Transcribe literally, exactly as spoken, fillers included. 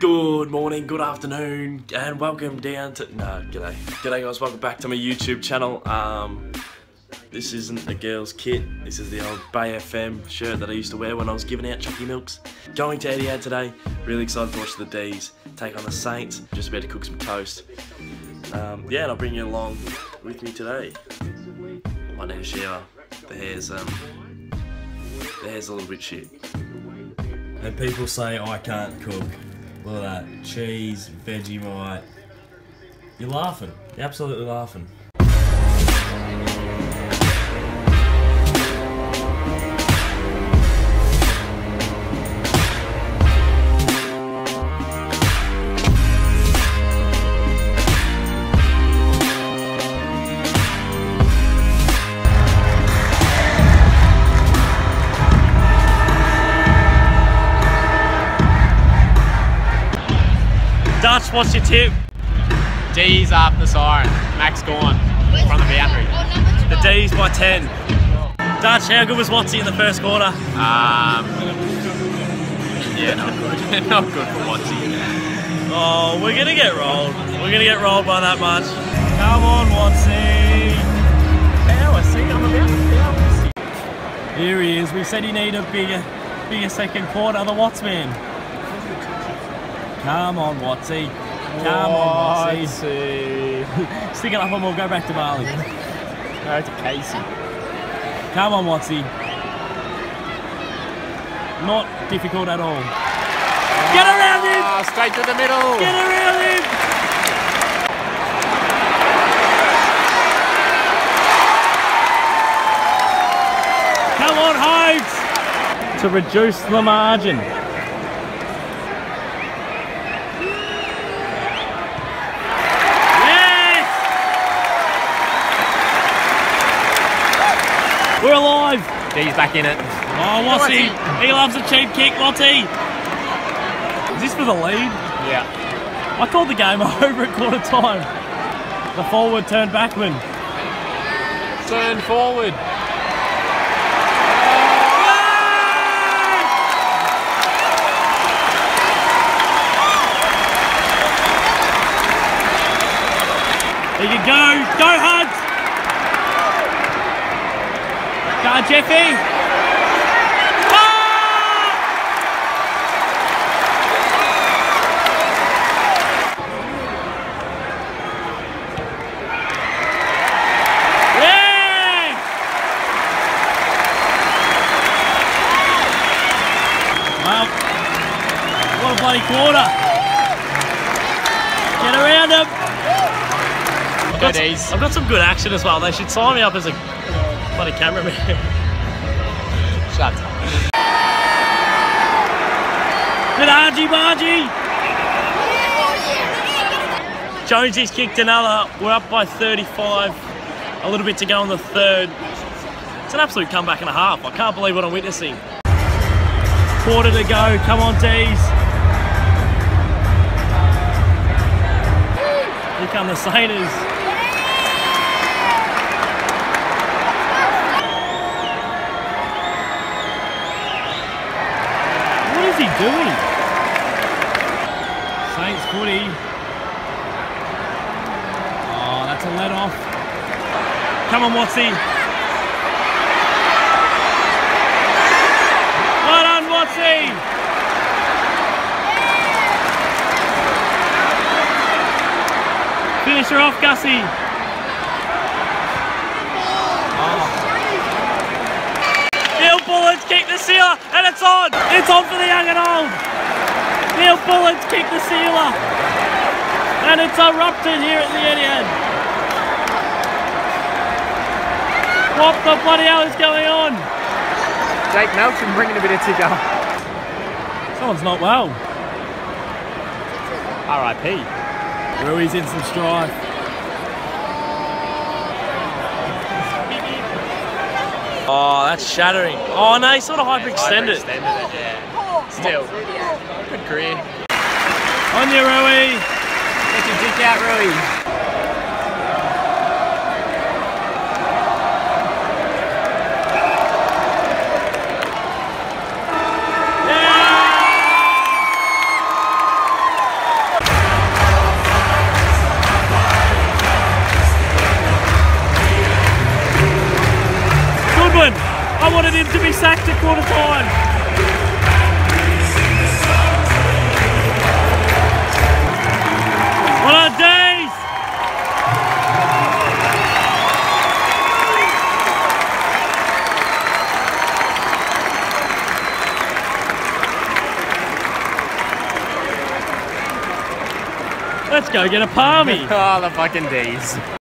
Good morning, good afternoon, and welcome down to... No, g'day. G'day guys, welcome back to my YouTube channel. Um, this isn't the girls' kit. This is the old Bay F M shirt that I used to wear when I was giving out Chucky Milks. Going to Etihad today. Really excited to watch the Dees take on the Saints. Just about to cook some toast. Um, yeah, and I'll bring you along with me today. Might need a shower. The hair's, um, the hair's a little bit shit. And people say I can't cook. Look at that, cheese, Vegemite. You're laughing, you're absolutely laughing. Dutch, what's your tip? Dees after the siren. Max gone from the boundary. The Dees by ten. Dutch, how good was Watsy in the first quarter? Um, yeah, not good. Not good for Watsy. Oh, we're gonna get rolled. We're gonna get rolled by that much. Come on, Watsy. Power, see, I'm about to power. Here he is. We said he needed a bigger, bigger second quarter. The Watsman. Come on, Watsy. Come on, Watsy. Stick it up and we'll go back to Bali. No, it's Casey. Come on, Watsy. Not difficult at all. Oh, get around him! Oh, straight to the middle. Get around him! Come on, Hogs! To reduce the margin. We're alive! Dees back in it. Oh, Watsy! He loves a cheap kick, Watsy! Is this for the lead? Yeah. I called the game over at quarter time. The forward turned backman. Turn forward. There you go! Go Hugs! Come on, Jeffy! Ah! Yeah! Well, what a bloody quarter! Get around him! I've got, some, I've got some good action as well. They should sign me up as a bloody cameraman. Shut up. Good argy bargy. Jonesy's kicked another. We're up by thirty-five. A little bit to go in the third. It's an absolute comeback and a half. I can't believe what I'm witnessing. Quarter to go. Come on, Dees. Here come the Saints. What is he doing? Saints footy. Oh, that's a let off. Come on, Watsy. Well done, Watsy. Finish her off, Gussie. Bullets kick the sealer, and it's on! It's on for the young and old! Neil Bullets kick the sealer! And it's erupted here at the Etihad. What the bloody hell is going on? Jake Melton bringing a bit of ticker. Someone's not well. R I P. Rui's in some strife. Oh, that's shattering. Oh no, he sort of hyperextended. Hyper yeah. Still, good career. On you, Rui. Get your dick out, Rui. Yeah! I wanted him to be sacked at quarter time. Well done, Dees! Let's go get a palmy. Oh, the fucking Dees.